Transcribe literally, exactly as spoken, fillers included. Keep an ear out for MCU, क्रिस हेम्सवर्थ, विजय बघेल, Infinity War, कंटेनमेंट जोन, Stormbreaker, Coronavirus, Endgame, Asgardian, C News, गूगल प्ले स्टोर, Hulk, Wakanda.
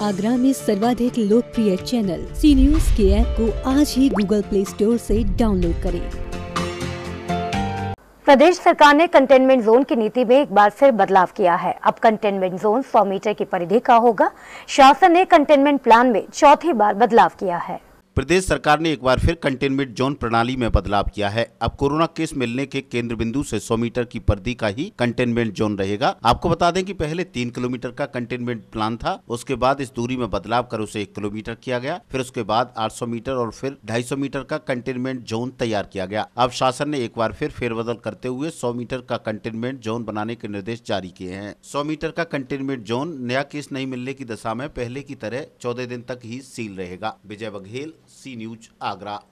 आगरा में सर्वाधिक लोकप्रिय चैनल सी न्यूज के ऐप को आज ही गूगल प्ले स्टोर से डाउनलोड करें। प्रदेश सरकार ने कंटेनमेंट जोन की नीति में एक बार फिर बदलाव किया है। अब कंटेनमेंट जोन सौ मीटर की परिधि का होगा। शासन ने कंटेनमेंट प्लान में चौथी बार बदलाव किया है। प्रदेश सरकार ने एक बार फिर कंटेनमेंट जोन प्रणाली में बदलाव किया है। अब कोरोना केस मिलने के केंद्र बिंदु से सौ मीटर की परिधि का ही कंटेनमेंट जोन रहेगा। आपको बता दें कि पहले तीन किलोमीटर का कंटेनमेंट प्लान था, उसके बाद इस दूरी में बदलाव कर उसे एक किलोमीटर किया गया, फिर उसके बाद आठ सौ मीटर और फिर ढाई सौ मीटर का कंटेनमेंट जोन तैयार किया गया। अब शासन ने एक बार फिर फेरबदल करते हुए सौ मीटर का कंटेनमेंट जोन बनाने के निर्देश जारी किए हैं। सौ मीटर का कंटेनमेंट जोन नया केस नहीं मिलने की दशा में पहले की तरह चौदह दिन तक ही सील रहेगा। विजय बघेल, C news, Agra.